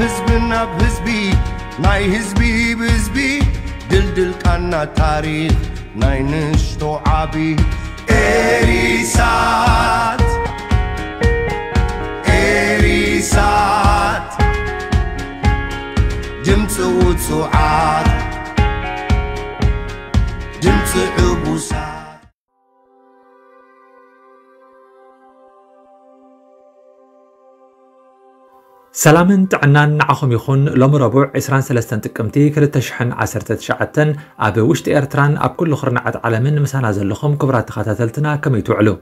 بحزبنا بحزبي ناي حزبي بحزبي دلدل كنا تاريخ ناي نشتو عبي إريسات إريسات جمت وتسعات جمت عبوسات. سلامن تعنان نعخم يخون لوم ربوع 23 تقمتي كلتشحن 19 اب وشت ايرتران اب كل خرنعت عالمن مسانا زلخم كبرات خاتاتلتنا كمي تعلو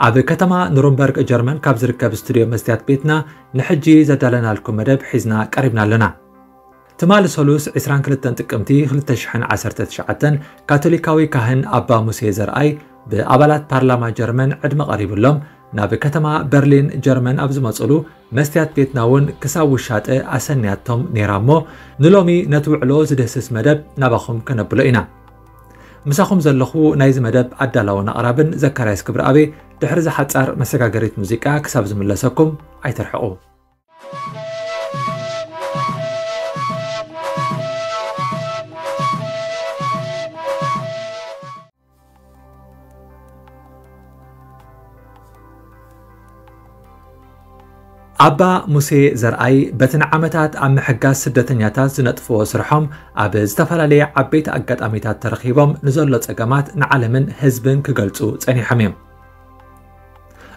اب كتما نورنبرغ جرمن كاب زركب استوديو مستيات بيتنا نحجي زدالنا لكم مدب حزنا قربنا لنا تمال سولوس 22 تقمتي كلتشحن 19 كاثوليكاوي كاهن ابا موسي زرعي بابالات بارلمان جرمن عدم قريب لهم ناب كتما برلين جرمن ابز مصلو مستيات بيتناون كساو شاطه اسنياتهم نيرامو نلومي نتوعلو زدسس مدب نابخم كنبلئنا مساخم زلخو نايز مدب عدلاون قرابن زكرياس كبر ابي دحرز حصار مسكاغريت موسيقى كساب زملسكم ايترحقو أبا موسي زرعي بتن عمتات عم حجاز سدتنياتات زنطفو سرحهم أبز تفلالي عبيت أجد أميتات ترخيبهم نزلت أجمات نعلمن هزبن كجلتو تاني حميم.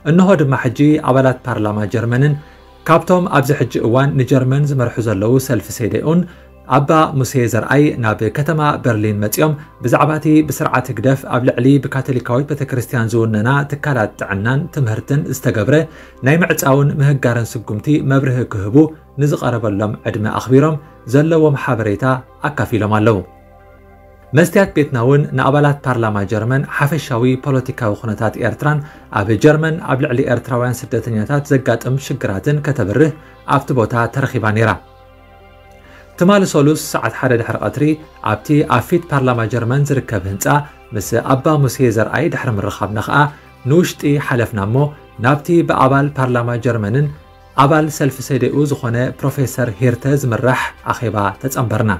النهار ما حجي عبالات برلمان جرمنن كابتم أبز حج أوان نجرمن زمرحوز اللو سلف سيدئون أبا موسي زرعي ناب كتما برلين متيوم بزعباتي بسرعة قدف قبل علي بكاتوليكاويت بتكريستيان زوننا تكالات عنان تمهرتن استقبره نايمع تاون مهجارن سقمتي مبره كهبو نزق أربلهم عدم أخبيرهم زلوا محابريتا أكافي لما لو مستيات بيتناون نقبلات برلمان جرمن حفشاوي بوليتيكا وخنتات إيرتران أب جرمن قبل علي إيرتراوان سدتنياتات زقات شقراتن كتبره أفتبوتا ترخيبانيرا تمال سولوس ساعت حرد حرقاتري عبتي عفيت برلمان جرمن زركب هنسا مس أبا موسي زرعي دحر من رخابنا خا نوشتي حلفنا مو نابتي بأبال برلمان جرمنن أبال سلف سيدئو زخونه بروفيسور هيرتز مرح أخيبا تتأمبرنا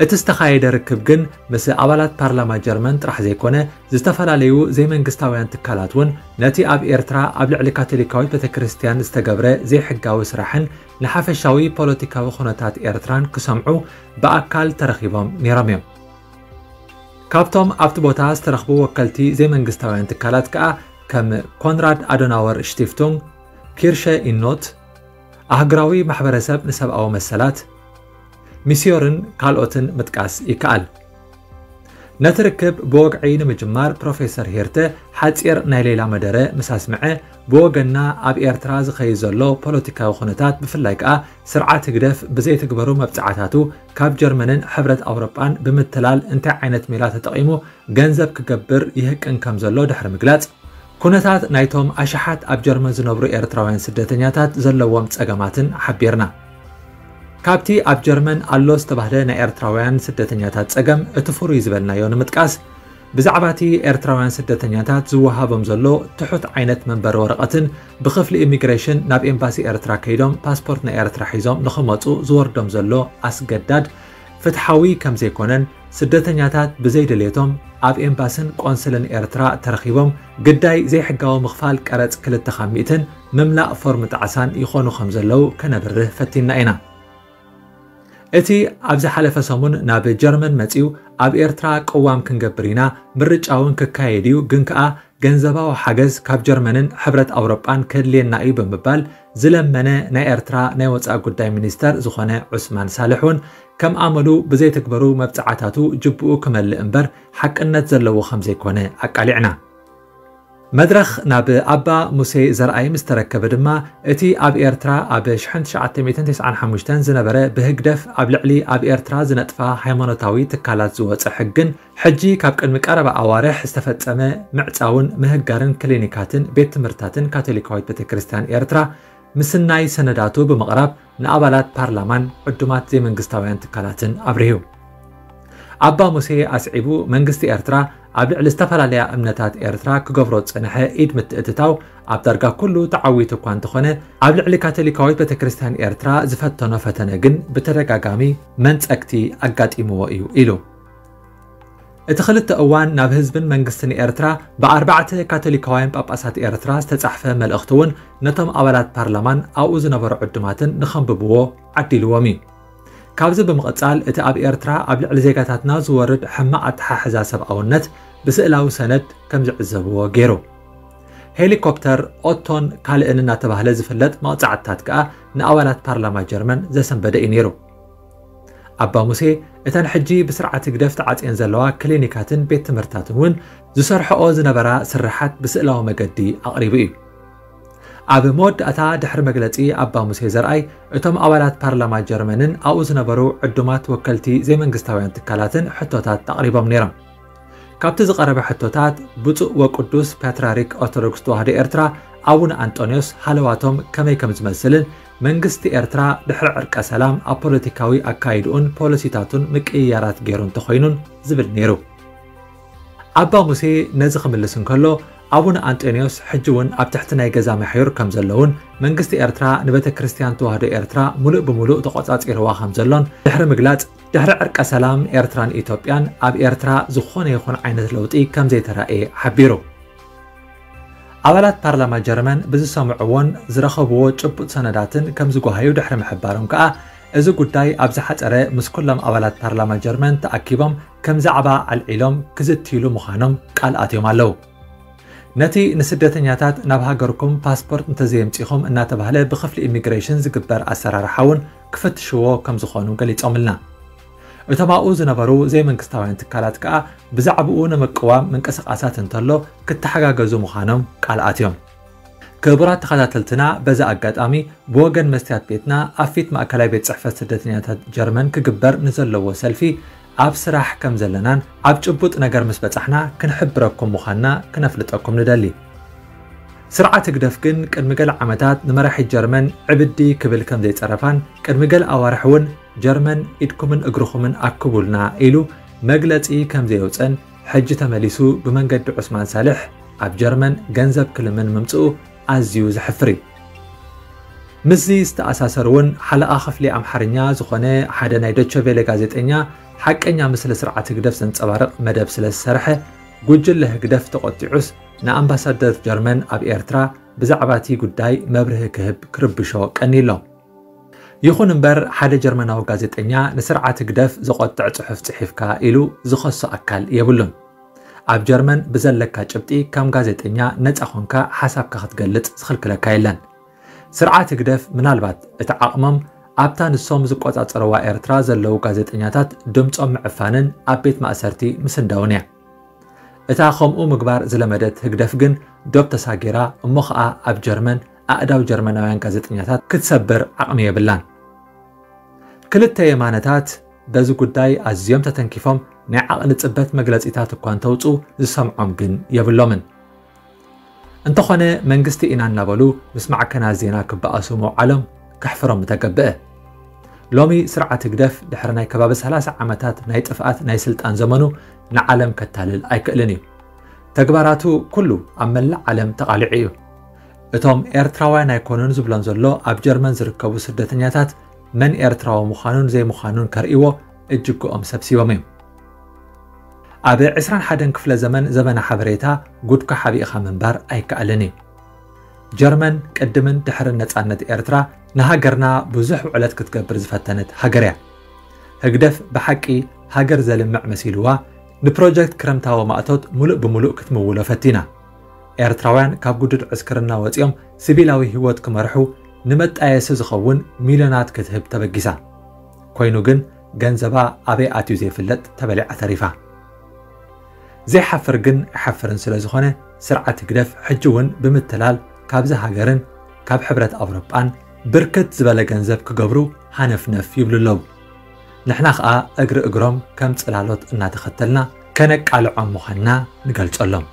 اتستخايد ركب جن مس أبالات برلمان جرمن رح زيكونه زستفلا ليو زي من قستاوين تكالاتون نتي أب إيرترا قبل على كاتوليكاويت بتكريستيان استجبره زي حجاو سرحن نحاف الشوي بوليتيكا وخناتات إيرتران كسمعو بأكل ترخيبهم نيراميم كابتم أبتبوتاس ترخبو وكالتي زي من قستاوين تكالات كأ كم كونراد أدناور شتيفتون كيرشة إنوت أهجراوي محبرسب نسب أو مسلات ميسيورن كالوتن متكاس يكال نتركب بوقعين مجمار بروفيسور هيرته حاتير نايليلا مدره مساسمعه بوقنا اب ايرتراز خيزلو بوليتيكا وخنتات بفلايقه سرعه تقدف بزي تكبروا مبطعاتاتو كاب جرمنن حبرت اوروبان بمتلال انت عينت ميلات تقيمو غنزب ككبر يهقن كمزلو دحر مغلاص كونتات نايتوم اشحات اب جرمن زنبرو ايرتراوان سدتنياتات زلوم صقماتن حبيرنا كابتي اب جرمن اللوس تبهدنا ايرتراويان سدتنياتات صقم اتفور يزبلنا يون متقاس بزعباتي ايرتراويان سدتنياتات زوهابم زلو تحت عينت منبر ورقتن بخفل ايميغريشن ناب امباسي ايرترا كيدوم باسبورتنا ايرترا حيزوم نخمصو زوردم زلو اسجداد فتحاوي كم زيكونن سدتنياتات بزيدليتوم اب امباسن قنصلن ايرترا ترخيبوم قداي زي حقاو مخفال قرص كلت خاميتن مملا فورمت عسان يخونو خمزلو كنبره فتينا اينا اتي ابز حلف سمون ناب جرمن متيو اب ايرترا قوام كنغبرينا مرجاون ككايديو غنكا غنزباو حجز كاب جرمنن حبرت اوروبان كدلينا اي بمبال زلمنه نا ايرترا نا وصا غداي مينستر زخونه عثمان صالحون كم عملو بزي تكبرو مبطعاتاتو جبو كمل انبر حقنت زلو خمسه يكونه اقالعنا مدرخ ناب أبا موسي زرعي مستركب دما اتي أب إيرترا أب شحن 1995 زنبره بهجدف أب لعلي أب إيرترا زنطفا هيمانوتاوي تكالات زوات حقن حجي كاب قدم قربة أوارح استفتسمه معتاون مهجارن كلينيكاتن بيت تمرتاتن كاتوليكاويت بتكريستيان إيرترا مسناي سنداتو بمقرب نقابلات بارلمان قدمات زي منقسطاويان تكالاتن أبريو عبا موسى أسعبو منجستي إرترا عبر الاستفال على أمنتات إرترا كجبرت سنحة إيد متأتتاو عبدرجا كله تعويت قان تخنة عبر على كاتليكاويت بتكريستان إرترا زفتنا فتنجن بترجع جامي منت أكتي أجد إموائيو إلو. اتخلت أوان نابهزبن منجستني إرترا بأربعة كاتوليكاوين بأبأسات إرترا استتحفة ملأختون نتم أولاد برلمان أو زنبر عدماتن نخم ببوه عدل ومي كابز بمقتال اتقاب إرترا قبل علزيقاتنا زورد حماعة ححزا سبقاو النت بسئلاو سند كمزع الزبوه غيرو هيليكوبتر أوتون كالئننا تبهل زفلت ما تعدتاتكا نأولاد برلمان جرمن زسن بدئي نيرو أبا موسى إتان حجي بسرعة قدف تعات إنزلوا كلينيكاتن بيت تمرتاتون زسرحو زنبرا سرحات بسئلاو مقدي أقريبي أبا مود أتا دحر مقلتي أبا موسى زرأي إتم أولاد برلمان جرمنن أو زنبرو عدومات وكلتي زي منقستاوين تكالاتن حتوتات تقريبا منيرم كابتز قرب حتوتات بطء وقدوس باتراريك أرثوذكس توهدي إرترا أون أنطونيوس حلواتهم كمي كمزمسلن منجستي إرترا دحر عرق سلام أبوليتيكاوي أكايدون بوليسيتاتون مكيارات غيرون تخوينون زبل نيرو أبا موسى نزخ ملسن كلو أون أنطونيوس حجون أب تحتناي غزا محيور كمزلون منجستي إرترا نبت كريستيان توهدي إرترا ملؤ بملؤ تقطعات إروا خمزلون دحر مغلات دحر عرق سلام إرتران إيتوبيان أب إرترا زخون يخون عينة لوطي كمزي ترائي حبيرو أولاد برلمان جرمن بزي سامعوان زرخبو جبوت سنداتن كم زقوهايو دحر محبارهم كأ إزو قداي أبزحات أري مسكلهم أولاد برلمان جرمن تأكيبهم كم زعبا على العلوم كزتيلو مخانم كأل آتيوم اللو نتي نسدتن ياتات نبها قركم باسبورت نتزيم تيخم إنها تبهله بخفل إميغريشن زقبار أسرار حاون كفت شوو كم زخانو قليت أملنا وتبعو زنبرو زي من كستاوين تكالات كأ بزعبو نمقوام من كسق أسات انتلو كتحقا قزو مخانم كالآتيوم كبرات تخاتلتنا بزا أقاد آمي بوغن مستيات بيتنا أفيت ما أكلاي بيت صحفة سدتنيات جرمن كقبر نزلو سلفي عب سراح كم زلنان عب جبوت نقر مسبتحنا كنحب ربكم مخانا كنفلتكم ندالي سرعة قدفكن كنمقل عمتات نمرحي جرمن عبدي كبل كم زي تقرفان كنمقل أوارحون جرمن إدكمن أجرخمن أكبولنا إلو مجلت إيه كم زيوتن حج تمليسو بمنجد عثمان صالح عب جرمن جنزب كل من ممتقو عزيوز حفري مزي استأساسرون حلقة خفلي أم حرنيا زخنة حدا نيدتشو في لجازت إنيا حق إنيا مثل سرعة قدفسن تبارق مدب سل السرحة جوجل له قدف تقطعس نعم بسدد جرمن عب إرترا بزعباتي قداي مبره كهب كربشو كنيلا يخون امبر حدا جرمناو غازيتنيا نسرعة قدف زقطع صحف صحيفكا إلو زخصو أكال يبلون عب جرمن بزلكا جبتي كم غازيتنيا نتأخونكا حسابكا ختقلت زخلكلكا يلان سرعة قدف منالبات اتعاقمم عبتا نسوم زقطع صروا إرترا زلو غازيتنياتات دمتقم عفانن عبيت مأسرتي مسنداونيا اتاخمو مقبار زلمدت هقدفقن دوب تساقيرا مخقا عب جرمن أقداو جرمناويان غازيتنياتات كتسبر عقمية بلان كلتا يمانتات بزو قداي أزيوم تتنكيفهم نعقل تثبت مجلس إتاتو كوان توتو زسمعهم جن يبلومن انتخونا منجستي إنان نابلو بسمع كنا زينا كبأسومو علم كحفرهم متقبئة لومي سرعة تقدف دحرناي كباب سلاس عمتات نايت أفقات نايسلت أن زمنو نعلم كالتالل أيكألني تقباراتو كله عمل علم تقالعيو اتهم إرتراوان يكونون زبلان زلو عب جرمن زركبو سردتنياتات من إرتراو مخانون زي مخانون كرئيو اتجكو أم سبسيواميم عب عسران حدن كفل زمن حبريتا قدك حبيقها من بار أي كألني جرمن كقدمن تحرنت عنت إرترا نهاجرنا بزح وعلت كتكبر زفتنت هاجريا هقدف بحكي هاجر زلمع مسيلوا نبروجكت كرمتاو مأتوت ملؤ بملؤ كتمولو فتينا إرتراوان كاب قدر عسكرنا واتيوم سبيلاوي هوات كمرحو نمت آيس زخون ميلانات كتهب تبجسا كوينو جنزبا أبي أتو زي فلت تبلع تريفا زي حفر حفرن سلازخونة سرعة قدف حجون بمتلال كاب زهاجرن كاب حبرة أوروبان بركت زبالة جنزب كجبرو هنفنف يبلو لو نحنا خا أجرم كم تسلالات إنها تختلنا كانك على عم مخنا نقلت اللهم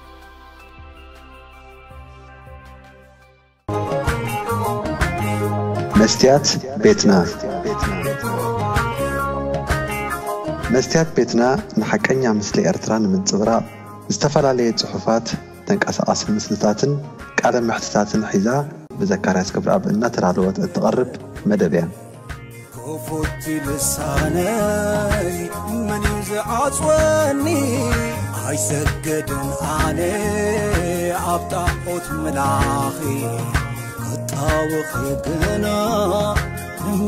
مستيات بيتنا መስትያት ቤትና ንሓቀኛ ምስሊ ኤርትራን ምንጽብራ ዝተፈላልየ ጽሑፋት ተንቀሳቀስ ምስልታትን ቃለ ምሕትታትን ሒዛ ብዘካርያስ ክብራብ እና ተራድወት እትቀርብ መደብያ ኮፎቲ ልሳነይ ማን ይዝዓጽወኒ አይሰገድን ኣነ ኣብጣዖት ምላኺ ጣውኽ ገና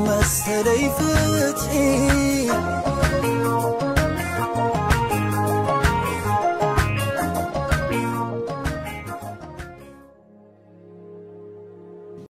መሰለይ ፍትሒ